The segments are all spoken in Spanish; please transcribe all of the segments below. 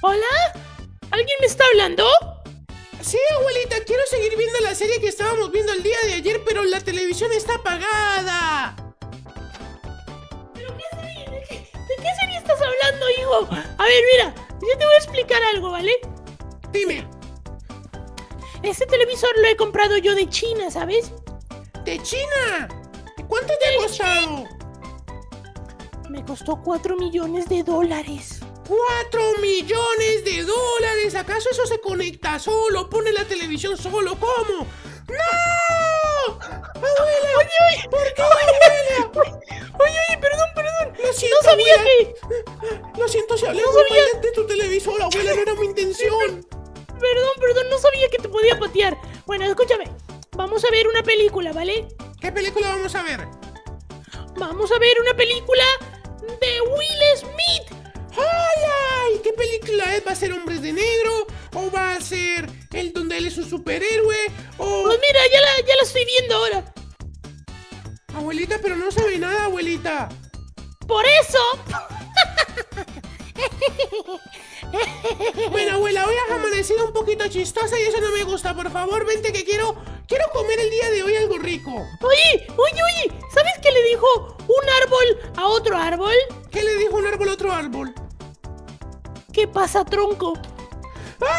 ¿Hola? ¿Alguien me está hablando? Sí, abuelita, quiero seguir viendo la serie que estábamos viendo el día de ayer, pero la televisión está apagada. ¿Pero qué serie? ¿De qué serie estás hablando, hijo? A ver, mira, yo te voy a explicar algo, ¿vale? Dime. Este televisor lo he comprado yo de China, ¿sabes? ¿De China? ¿Cuánto te ha costado? Me costó 4 millones de dólares. ¡4 millones de dólares! ¿Acaso eso se conecta solo? ¿Pone la televisión solo? ¿Cómo? ¡No! ¡Abuela! ¡Oye, oye! ¿Por qué, abuela? ¡Oye, oye! ¡Perdón, perdón! Lo siento, ¡no sabía abuela, que...! Lo siento, si hablé mal de tu televisor, abuela. No era mi intención. Perdón, perdón. No sabía que te podía patear. Bueno, escúchame. Vamos a ver una película, ¿vale? ¿Qué película vamos a ver? Vamos a ver una película de Will Smith. ¡Ay, ay! ¿Qué película es? ¿Va a ser Hombres de Negro? ¿O va a ser el donde él es un superhéroe? ¿O...? Pues mira, ya la estoy viendo ahora. Abuelita, pero no sabe nada, abuelita. ¡Por eso! Bueno, abuela, hoy has amanecido un poquito chistosa y eso no me gusta. Por favor, vente que quiero comer el día de hoy algo rico. Oye, oye, oye, ¿sabes qué le dijo un árbol a otro árbol? ¿Qué le dijo un árbol a otro árbol? ¿Qué pasa, tronco? ¡Ah!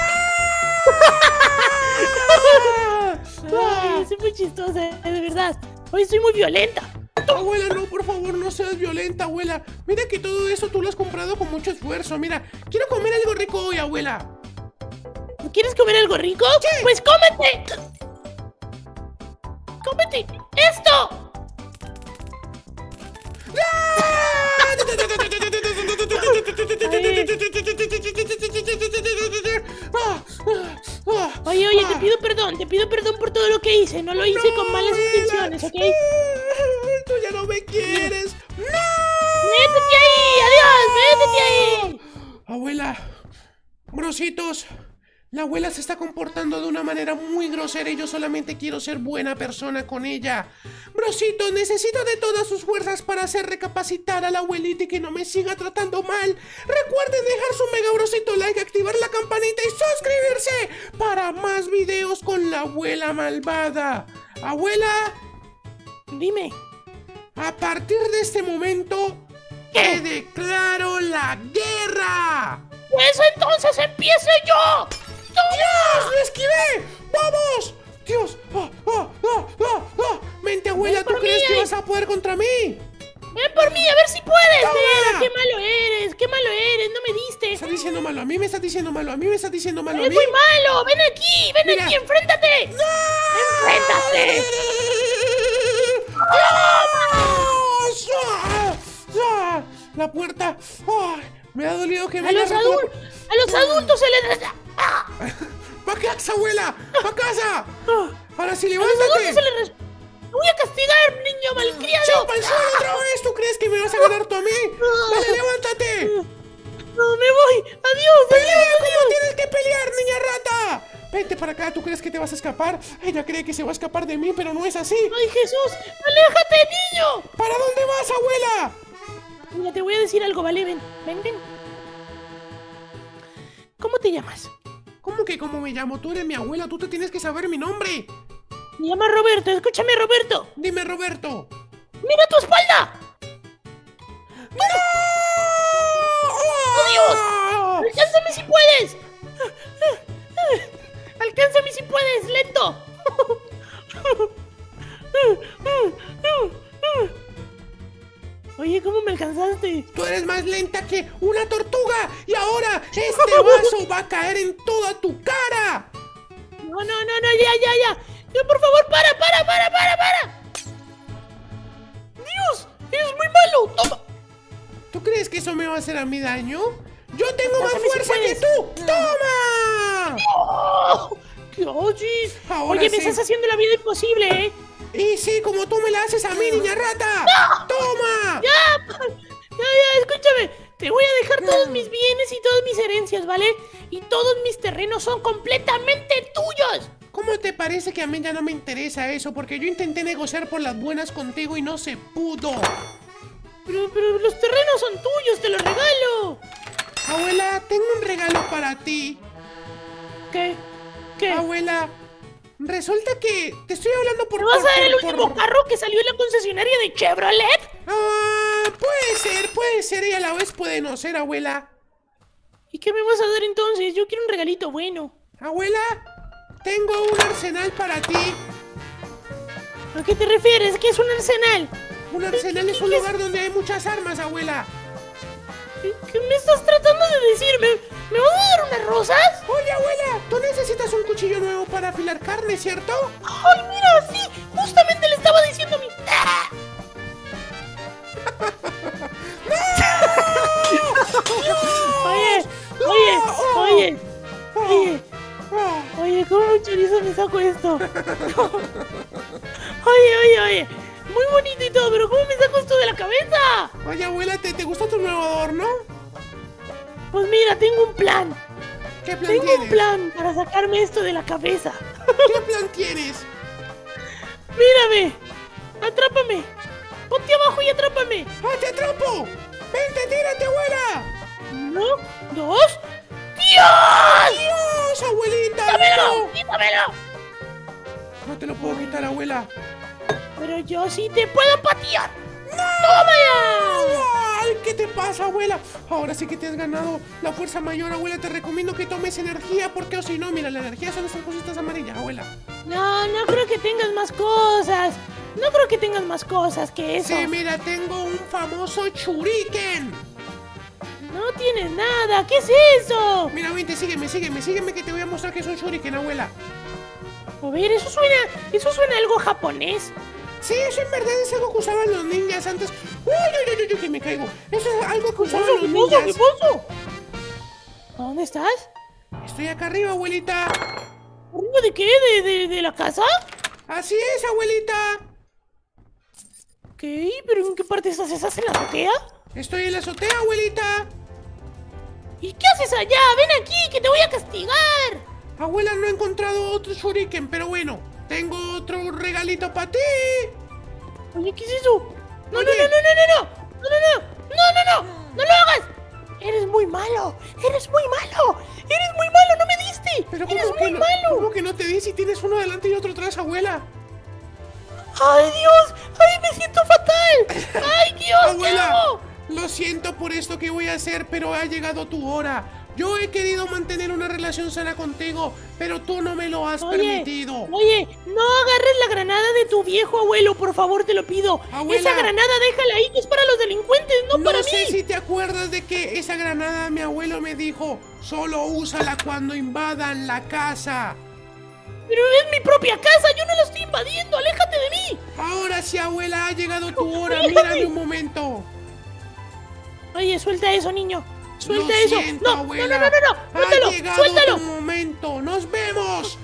Ay, soy muy chistosa, de verdad. Hoy soy muy violenta. Abuela, no, por favor, no seas violenta, abuela. Mira que todo eso tú lo has comprado con mucho esfuerzo. Mira, quiero comer algo rico hoy, abuela. ¿Quieres comer algo rico? Sí. Pues cómete. ¡Cómete esto! Oye, oye, te pido perdón por todo lo que hice. No lo hice con malas intenciones, ¿ok? Tú ya no me quieres. ¡No! ¡Métete ahí! ¡Adiós! ¡Métete ahí! Abuela, brositos, la abuela se está comportando de una manera muy grosera y yo solamente quiero ser buena persona con ella. Brosito, necesito de todas sus fuerzas para hacer recapacitar a la abuelita y que no me siga tratando mal. Recuerden dejar su mega brosito like, activar la campanita y suscribirse para más videos con la abuela malvada. Abuela, dime. A partir de este momento, te declaro la guerra. Pues entonces empiezo yo. ¡Dios! ¡Lo esquivé! ¡Vamos! ¡Dios! ¡Oh, oh, oh, oh, oh! ¡Mente, abuela! ¿Tú crees que vas a poder contra mí? ¡Ven por mí! ¡A ver si puedes! ¡Mira! ¡Qué malo eres! ¡Qué malo eres! ¡No me diste! Me estás diciendo malo a mí, me estás diciendo malo a mí, me estás diciendo malo a mí. ¡Eres muy malo! ¡Ven aquí! ¡Ven aquí! ¡Enfréntate! ¡No! ¡Enfréntate! ¡Dios! La puerta... ¡Oh! Me ha dolido que me... A los adultos se les... ¡Va a casa, abuela! ¡Va a casa! ¡Ahora sí, levántate! ¡Te voy a castigar, niño malcriado! ¡Chupa el suelo otra vez! ¿Tú crees que me vas a ganar tú a mí? ¡Vale, levántate! ¡No, me voy! ¡Adiós! ¡Pelea como tienes que pelear, niña rata! ¡Vente para acá! ¿Tú crees que te vas a escapar? Ella cree que se va a escapar de mí, pero no es así. ¡Ay, Jesús! ¡Aléjate, niño! ¿Para dónde vas, abuela? Mira, te voy a decir algo, ¿vale? Ven, ven, ven. ¿Cómo te llamas? ¿Cómo que cómo me llamo? Tú eres mi abuela, tú te tienes que saber mi nombre. Me llamo Roberto, escúchame, Roberto. Dime, Roberto. ¡Mira tu espalda! ¡No! ¡Oh, Dios! ¡Alcánzame si puedes! ¡Alcánzame si puedes, lento! Oye, ¿cómo me alcanzaste? Tú eres más lenta que una tortuga y ahora este vaso va a caer en toda tu cara. No, no, no, no, ya, ya, ya. Ya, por favor, para. Dios, eres muy malo. Toma. ¿Tú crees que eso me va a hacer a mí daño? Yo tengo más fuerza que tú. ¡Toma! ¡Oh! ¡Qué oye! Oye, me estás haciendo la vida imposible, ¿eh? Y sí, como tú me la haces a mí, niña rata. ¡No! ¡Toma! ¡Ya! Ya, escúchame. Te voy a dejar todos mis bienes y todas mis herencias, ¿vale? Y todos mis terrenos son completamente tuyos. ¿Cómo te parece que a mí ya no me interesa eso? Porque yo intenté negociar por las buenas contigo y no se pudo. Pero los terrenos son tuyos, te los regalo. Abuela, tengo un regalo para ti. ¿Qué? ¿Qué? Abuela, resulta que te estoy hablando por... ¿Me vas a dar el último carro que salió en la concesionaria de Chevrolet? Ah, puede ser, y a la vez puede no ser, abuela. ¿Y qué me vas a dar entonces? Yo quiero un regalito bueno. Abuela, tengo un arsenal para ti. ¿A qué te refieres? ¿Qué es un arsenal? Un arsenal es un lugar donde hay muchas armas, abuela. ¿Qué me estás tratando de decir? ¿Me vas a dar unas rosas? Oye, abuela, tú necesitas un cuchillo nuevo para afilar carne, ¿cierto? ¡Ay, mira! ¡Sí! Justamente le estaba diciendo a mi... ¡No! Oye, ¿cómo un chorizo me saco esto? Oye. Muy bonito y todo, pero ¿cómo me saco esto de la cabeza? Oye, abuela, ¿te gusta tu nuevo adorno? Pues mira, tengo un plan. ¿Qué plan tienes? Tengo un plan para sacarme esto de la cabeza. ¿Qué plan tienes? Mírame. Atrápame. Ponte abajo y atrápame. ¡Ah, te atrapo! ¡Vente, tírate, abuela! 1, 2... ¡Dios! ¡Dios, abuelita! ¡Quítamelo! ¡Quítamelo! No te lo puedo quitar, abuela. Pero yo sí te puedo patear. ¡No! ¡Toma ya! ¿Qué te pasa, abuela? Ahora sí que te has ganado la fuerza mayor, abuela. Te recomiendo que tomes energía, porque o si no, mira, la energía son esas cositas amarillas, abuela. No creo que tengas más cosas. No creo que tengas más cosas que eso. Sí, mira, tengo un famoso shuriken. No tienes nada. ¿Qué es eso? Mira, vente, sígueme, que te voy a mostrar que es un shuriken, abuela. A ver, eso suena algo japonés. Sí, eso en verdad es algo que usaban los ninjas antes. ¡Uy, que me caigo! Eso es algo que usaban los ninjas. ¿Qué pasó? ¿A dónde estás? Estoy acá arriba, abuelita. ¿Arriba de qué? ¿De la casa? Así es, abuelita. Ok, pero ¿en qué parte estás? ¿Estás en la azotea? Estoy en la azotea, abuelita. ¿Y qué haces allá? Ven aquí, que te voy a castigar. Abuela, no he encontrado otro shuriken, pero bueno. Tengo otro regalito para ti. Oye, ¿qué es eso? No, no lo hagas. Eres muy malo, no me diste. Pero ¿cómo que no te di si tienes uno adelante y otro atrás, abuela? Ay, Dios, ay, me siento fatal. Ay, Dios, abuela, lo siento por esto que voy a hacer, pero ha llegado tu hora. Yo he querido mantener una relación sana contigo, pero tú no me lo has permitido. Oye, no agarres la granada de tu viejo abuelo, por favor, te lo pido. Abuela, esa granada déjala ahí, que es para los delincuentes, no para mí. No sé si te acuerdas de que esa granada mi abuelo me dijo, solo úsala cuando invadan la casa. Pero es mi propia casa, yo no la estoy invadiendo, aléjate de mí. Ahora sí, abuela, ha llegado tu hora, mírame un momento. Oye, suelta eso, niño. Suelta eso. Siento, no, abuela. No. Suéltalo. Ha llegado tu momento. Nos vemos.